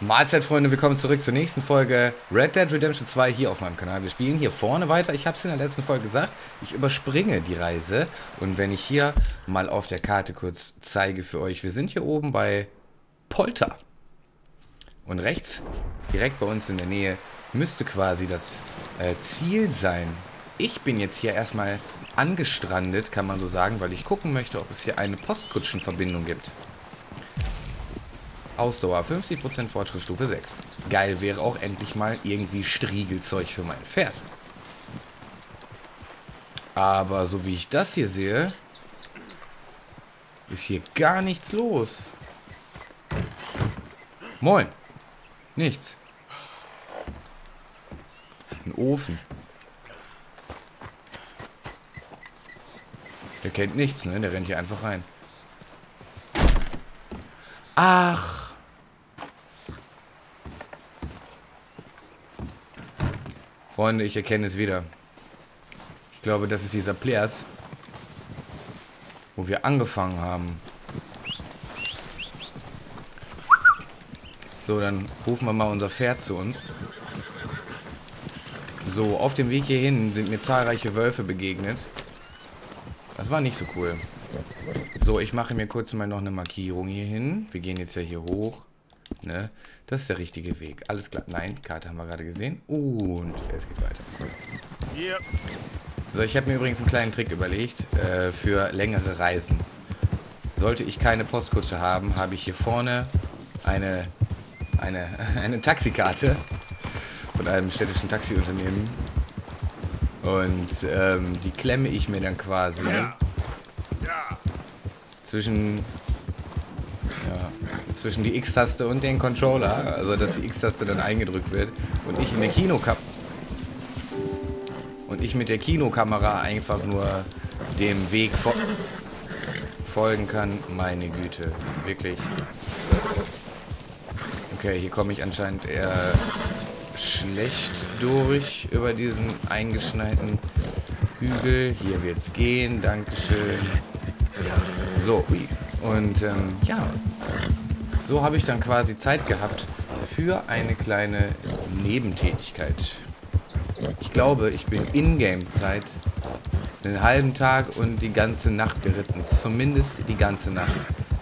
Mahlzeit, Freunde, willkommen zurück zur nächsten Folge Red Dead Redemption 2 hier auf meinem Kanal. Wir spielen hier vorne weiter. Ich habe es in der letzten Folge gesagt, ich überspringe die Reise. Und wenn ich hier mal auf der Karte kurz zeige für euch, wir sind hier oben bei Polter. Und rechts, direkt bei uns in der Nähe, müsste quasi das Ziel sein. Ich bin jetzt hier erstmal angestrandet, kann man so sagen, weil ich gucken möchte, ob es hier eine Postkutschenverbindung gibt. Ausdauer 50%, Fortschrittsstufe 6. Geil wäre auch endlich mal irgendwie Striegelzeug für mein Pferd. Aber so wie ich das hier sehe, ist hier gar nichts los. Moin. Nichts. Ein Ofen. Der kennt nichts, ne? Der rennt hier einfach rein. Ach. Freunde, ich erkenne es wieder. Ich glaube, das ist dieser Players, wo wir angefangen haben. So, dann rufen wir mal unser Pferd zu uns. So, auf dem Weg hierhin sind mir zahlreiche Wölfe begegnet. Das war nicht so cool. So, ich mache mir kurz mal noch eine Markierung hier hin. Wir gehen jetzt ja hier hoch. Ne? Das ist der richtige Weg. Alles klar. Nein, Karte haben wir gerade gesehen. Und es geht weiter. Yep. So, ich habe mir übrigens einen kleinen Trick überlegt für längere Reisen. Sollte ich keine Postkutsche haben, habe ich hier vorne eine Taxikarte von einem städtischen Taxiunternehmen. Und die klemme ich mir dann quasi zwischen die X-Taste und den Controller, also dass die X-Taste dann eingedrückt wird und ich in der Kinokamera einfach nur dem Weg folgen kann. Meine Güte, wirklich. Okay, hier komme ich anscheinend eher schlecht durch über diesen eingeschneiten Hügel. Hier wird's gehen, dankeschön. So, und ja. So habe ich dann quasi Zeit gehabt für eine kleine Nebentätigkeit. Ich glaube, ich bin Ingame-Zeit einen halben Tag und die ganze Nacht geritten. Zumindest die ganze Nacht.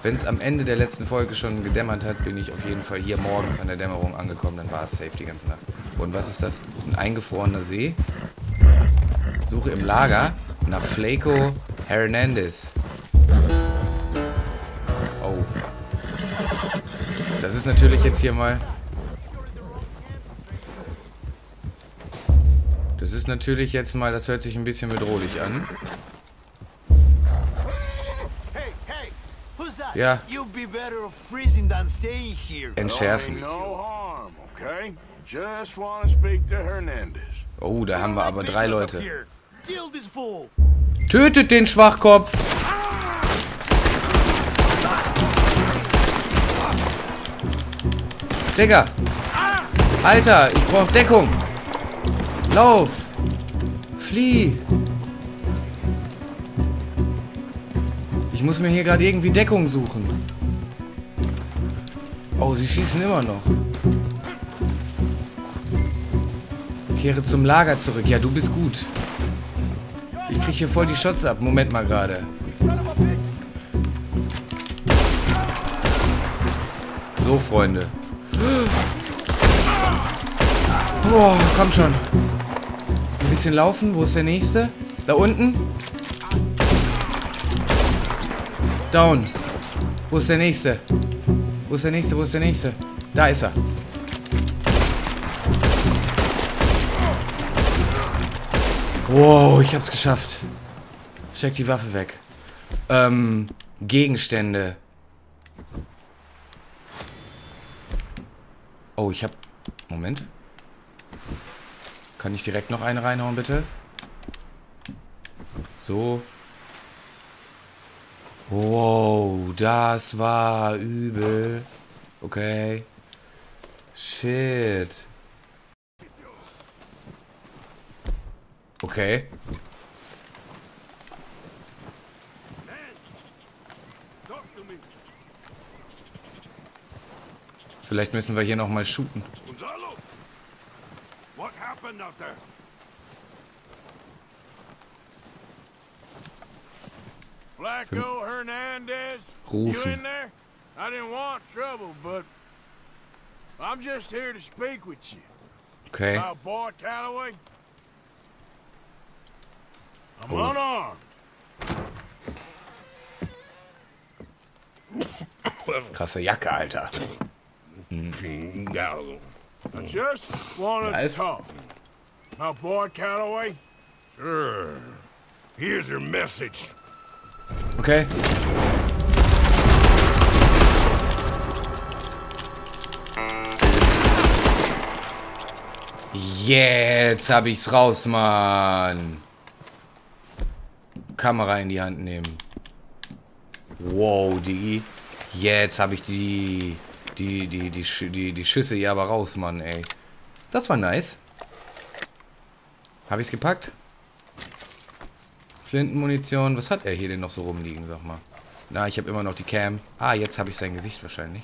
Wenn es am Ende der letzten Folge schon gedämmert hat, bin ich auf jeden Fall hier morgens an der Dämmerung angekommen. Dann war es safe die ganze Nacht. Und was ist das? Ein eingefrorener See. Suche im Lager nach Flaco Hernández. Das ist natürlich jetzt hier mal... Das ist natürlich jetzt mal... Das hört sich ein bisschen bedrohlich an. Ja. Entschärfen. Oh, da haben wir aber 3 Leute. Tötet den Schwachkopf! Digga! Alter, ich brauche Deckung! Lauf! Flieh! Ich muss mir hier gerade irgendwie Deckung suchen. Oh, sie schießen immer noch. Kehre zum Lager zurück. Ja, du bist gut. Ich krieg hier voll die Shots ab. Moment mal gerade. So, Freunde. Boah, komm schon. Ein bisschen laufen. Wo ist der nächste? Da unten? Down. Wo ist der nächste? Wo ist der nächste? Wo ist der nächste? Da ist er. Wow, ich hab's geschafft. Steck die Waffe weg. Gegenstände. Oh, ich hab... Moment. Kann ich direkt noch eine reinhauen, bitte? So. Wow, das war übel. Okay. Shit. Okay. Vielleicht müssen wir hier nochmal shooten. Flaco Hernández, you in there? I didn't want trouble, but I'm just here to speak with you. Okay. About boy Calloway. I'm unarmed. Krasse Jacke, Alter. I just want to talk. Now, boy Calloway. Sure. Here's your message. Okay. Jetzt habe ich's raus, Mann. Kamera in die Hand nehmen. Wow, Diggi. Jetzt habe ich die Schüsse hier aber raus, Mann, ey. Das war nice. Habe ich's gepackt? Flintenmunition. Was hat er hier denn noch so rumliegen, sag mal? Na, ich habe immer noch die Cam. Ah, jetzt habe ich sein Gesicht wahrscheinlich.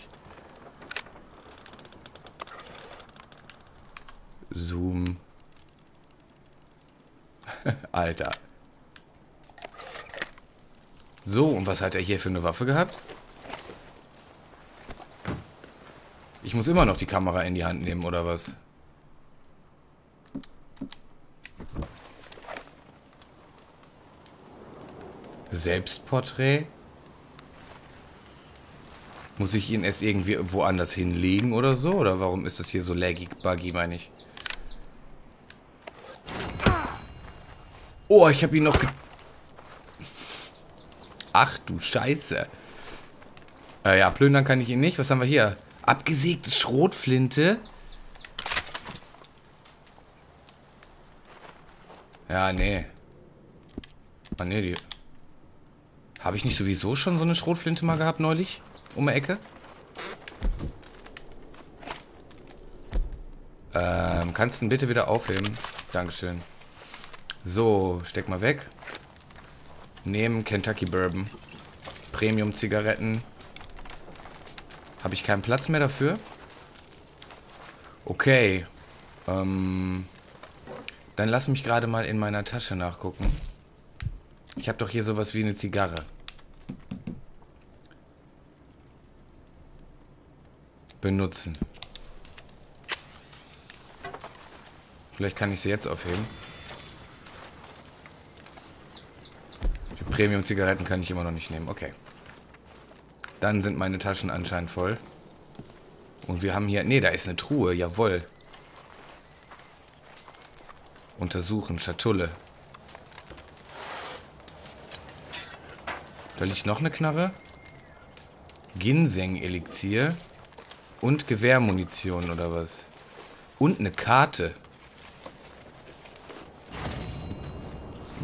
Zoom. Alter. So, und was hat er hier für eine Waffe gehabt? Ich muss immer noch die Kamera in die Hand nehmen, oder was? Selbstporträt? Muss ich ihn erst irgendwie woanders hinlegen oder so? Oder warum ist das hier so laggy, buggy, meine ich? Oh, ich habe ihn noch ge... Ach du Scheiße. Ja, plündern kann ich ihn nicht. Was haben wir hier? Abgesägte Schrotflinte. Ja, nee. Ah, nee, die... Habe ich nicht sowieso schon so eine Schrotflinte mal gehabt neulich? Um die Ecke? Kannst du ihn bitte wieder aufheben? Dankeschön. So, steck mal weg. Nehmen Kentucky Bourbon. Premium-Zigaretten. Habe ich keinen Platz mehr dafür? Okay. Dann lass mich gerade mal in meiner Tasche nachgucken. Ich habe doch hier sowas wie eine Zigarre. Benutzen. Vielleicht kann ich sie jetzt aufheben. Premium-Zigaretten kann ich immer noch nicht nehmen. Okay. Dann sind meine Taschen anscheinend voll. Und wir haben hier... Ne, da ist eine Truhe. Jawohl. Untersuchen. Schatulle. Da liegt noch eine Knarre. Ginseng-Elixier. Und Gewehrmunition oder was? Und eine Karte.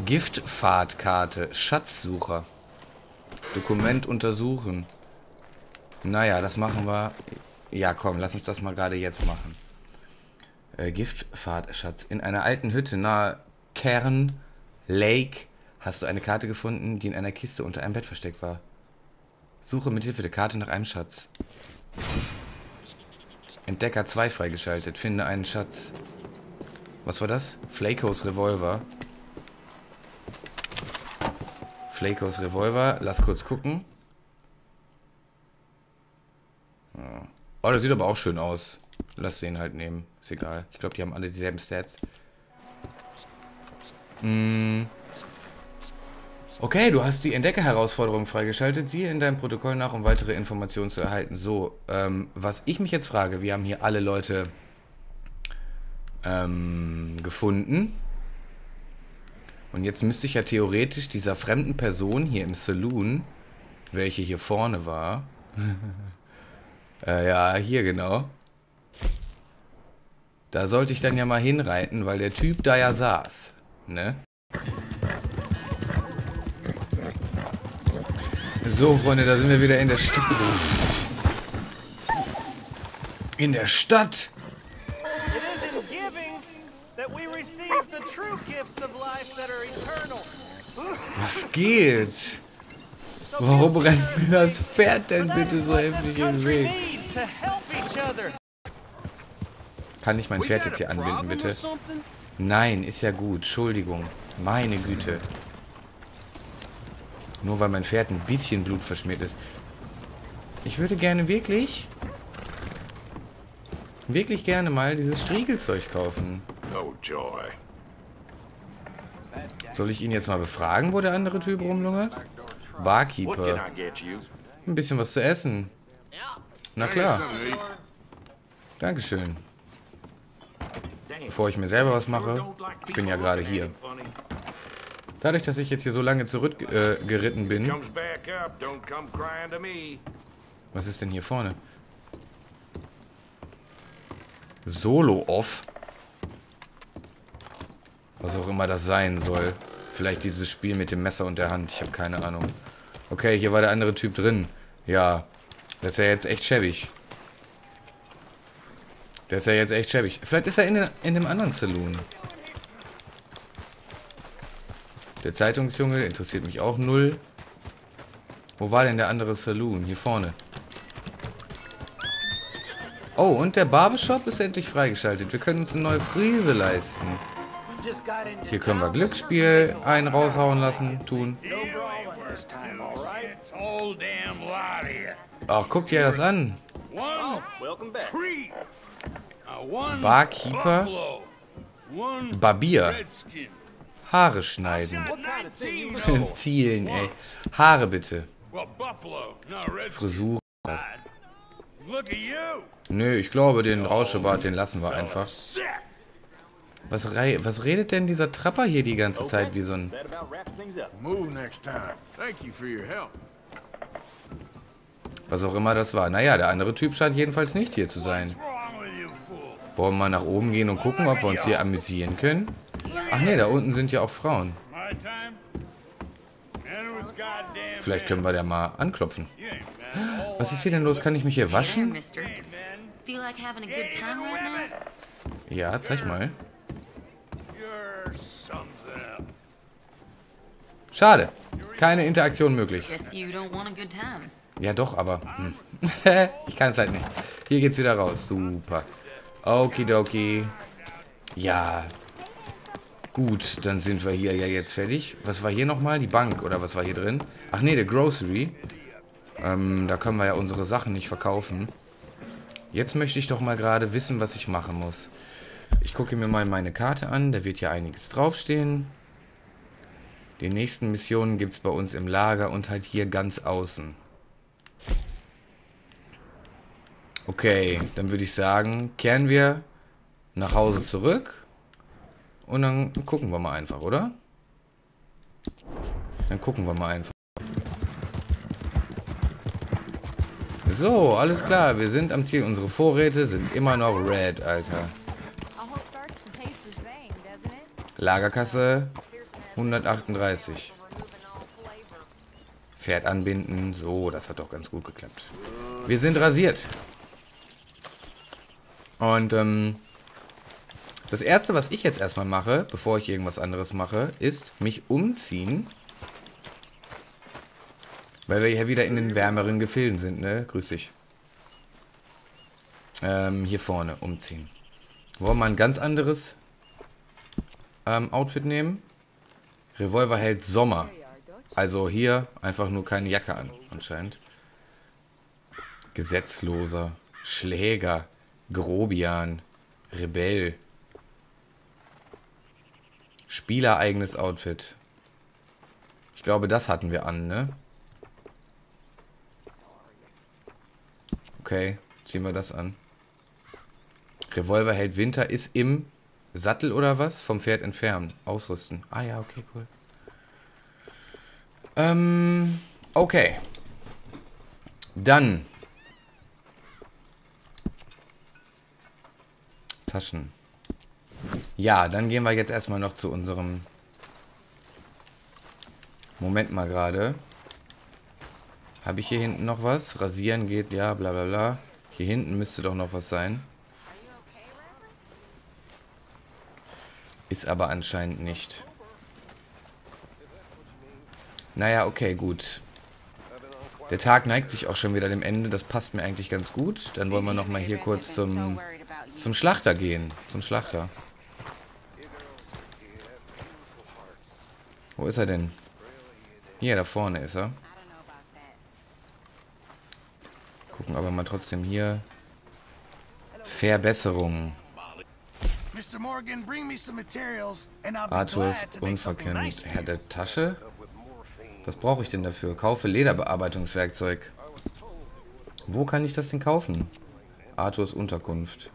Giftfahrtkarte. Schatzsucher. Dokument untersuchen. Naja, das machen wir. Ja, komm, lass uns das mal gerade jetzt machen. Giftfahrtschatz. In einer alten Hütte nahe Cairn Lake hast du eine Karte gefunden, die in einer Kiste unter einem Bett versteckt war. Suche mithilfe der Karte nach einem Schatz. Entdecker 2 freigeschaltet. Finde einen Schatz. Was war das? Flacos Revolver. Flacos Revolver. Lass kurz gucken. Oh, das sieht aber auch schön aus. Lass den halt nehmen. Ist egal. Ich glaube, die haben alle dieselben Stats. Okay, du hast die Entdecker-Herausforderung freigeschaltet. Siehe in deinem Protokoll nach, um weitere Informationen zu erhalten. So, was ich mich jetzt frage, wir haben hier alle Leute gefunden. Und jetzt müsste ich ja theoretisch dieser fremden Person hier im Saloon, welche hier vorne war, ja, hier genau, da sollte ich dann ja mal hinreiten, weil der Typ da ja saß, ne? So, Freunde, da sind wir wieder in der Stadt. In der Stadt! Was geht? Warum rennt mir das Pferd denn bitte so heftig in den Weg? Kann ich mein Pferd jetzt hier anbinden, bitte? Nein, ist ja gut. Entschuldigung. Meine Güte. Nur weil mein Pferd ein bisschen Blut verschmiert ist. Ich würde gerne wirklich gerne mal dieses Striegelzeug kaufen. Soll ich ihn jetzt mal befragen, wo der andere Typ rumlungert? Barkeeper. Ein bisschen was zu essen. Na klar. Dankeschön. Bevor ich mir selber was mache. Ich bin ja gerade hier. Dadurch, dass ich jetzt hier so lange zurückgeritten bin. Was ist denn hier vorne? Solo-Off. Was auch immer das sein soll. Vielleicht dieses Spiel mit dem Messer und der Hand. Ich habe keine Ahnung. Okay, hier war der andere Typ drin. Ja, das ist ja jetzt echt schäbig. Der ist ja jetzt echt schäbig. Vielleicht ist er in dem anderen Saloon. Der Zeitungsjunge interessiert mich auch null. Wo war denn der andere Saloon? Hier vorne. Oh, und der Barbershop ist endlich freigeschaltet. Wir können uns eine neue Frise leisten. Hier können wir Glücksspiel einen raushauen lassen, tun. Ach, guck dir das an. Barkeeper. Barbier. Haare schneiden. Zielen, ey. Haare bitte. Frisur. Nö, ich glaube, den Rauschebart, den lassen wir einfach. Was redet denn dieser Trapper hier die ganze Zeit wie so ein... Was auch immer das war. Naja, der andere Typ scheint jedenfalls nicht hier zu sein. Wollen wir mal nach oben gehen und gucken, ob wir uns hier amüsieren können? Ach ne, da unten sind ja auch Frauen. Vielleicht können wir da mal anklopfen. Was ist hier denn los? Kann ich mich hier waschen? Ja, zeig mal. Schade. Keine Interaktion möglich. Ja doch, aber... Hm. Ich kann es halt nicht. Hier geht's wieder raus. Super. Okidoki. Ja. Gut, dann sind wir hier ja jetzt fertig. Was war hier nochmal? Die Bank oder was war hier drin? Ach nee, der Grocery. Da können wir ja unsere Sachen nicht verkaufen. Jetzt möchte ich doch mal gerade wissen, was ich machen muss. Ich gucke mir mal meine Karte an. Da wird ja einiges draufstehen. Die nächsten Missionen gibt es bei uns im Lager und halt hier ganz außen. Okay, dann würde ich sagen, kehren wir nach Hause zurück. Und dann gucken wir mal einfach, oder? Dann gucken wir mal einfach. So, alles klar, wir sind am Ziel. Unsere Vorräte sind immer noch red, Alter. Lagerkasse 138. Pferd anbinden. So, das hat doch ganz gut geklappt. Wir sind rasiert. Und, das erste, was ich jetzt erstmal mache, bevor ich irgendwas anderes mache, ist mich umziehen. Weil wir hier wieder in den wärmeren Gefilden sind, ne? Grüß dich. Hier vorne umziehen. Wollen wir ein ganz anderes Outfit nehmen? Revolverheld Sommer. Also hier einfach nur keine Jacke an, anscheinend. Gesetzloser, Schläger, Grobian, Rebell. Spielereigenes Outfit. Ich glaube, das hatten wir an, ne? Okay, ziehen wir das an. Revolverheld Winter ist im Sattel oder was? Vom Pferd entfernen. Ausrüsten. Ah ja, okay, cool. Okay. Dann. Taschen. Ja, dann gehen wir jetzt erstmal noch zu unserem... Moment mal gerade. Habe ich hier hinten noch was? Rasieren geht, ja, bla bla bla. Hier hinten müsste doch noch was sein. Ist aber anscheinend nicht. Naja, okay, gut. Der Tag neigt sich auch schon wieder dem Ende. Das passt mir eigentlich ganz gut. Dann wollen wir nochmal hier kurz zum Schlachter gehen. Zum Schlachter. Wo ist er denn? Hier, da vorne ist er. Gucken, aber mal trotzdem hier. Verbesserungen. Arthur ist unverkennt. Herr der Tasche? Was brauche ich denn dafür? Kaufe Lederbearbeitungswerkzeug. Wo kann ich das denn kaufen? Arthurs Unterkunft.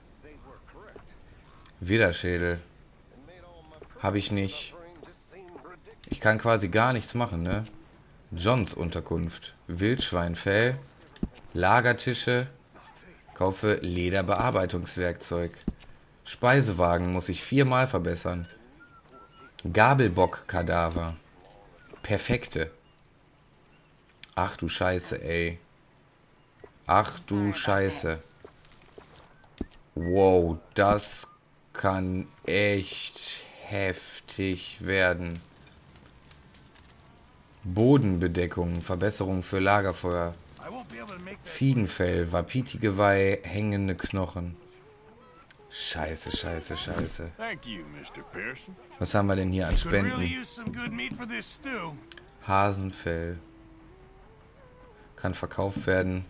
Widerschädel. Habe ich nicht. Ich kann quasi gar nichts machen, ne? Johns Unterkunft. Wildschweinfell. Lagertische. Kaufe Lederbearbeitungswerkzeug. Speisewagen muss ich 4-mal verbessern. Gabelbock-Kadaver. Perfekte. Ach du Scheiße, ey. Ach du Scheiße. Wow, das kann echt heftig werden. Bodenbedeckung, Verbesserung für Lagerfeuer. Ziegenfell, Wapiti-Geweih, hängende Knochen. Scheiße, scheiße, scheiße. Was haben wir denn hier an Spenden? Hasenfell. Kann verkauft werden.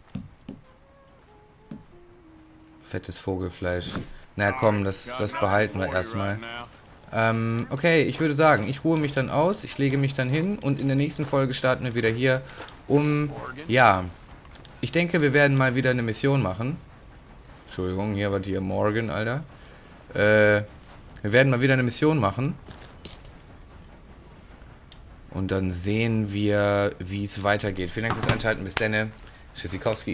Fettes Vogelfleisch. Na komm, das behalten wir erstmal. Okay, ich würde sagen, ich ruhe mich dann aus, ich lege mich dann hin und in der nächsten Folge starten wir wieder hier ja, ich denke, wir werden mal wieder eine Mission machen. Entschuldigung, hier war die Morgan, Alter. Wir werden mal wieder eine Mission machen. Und dann sehen wir, wie es weitergeht. Vielen Dank fürs Einschalten, bis denne. Tschüssikowski.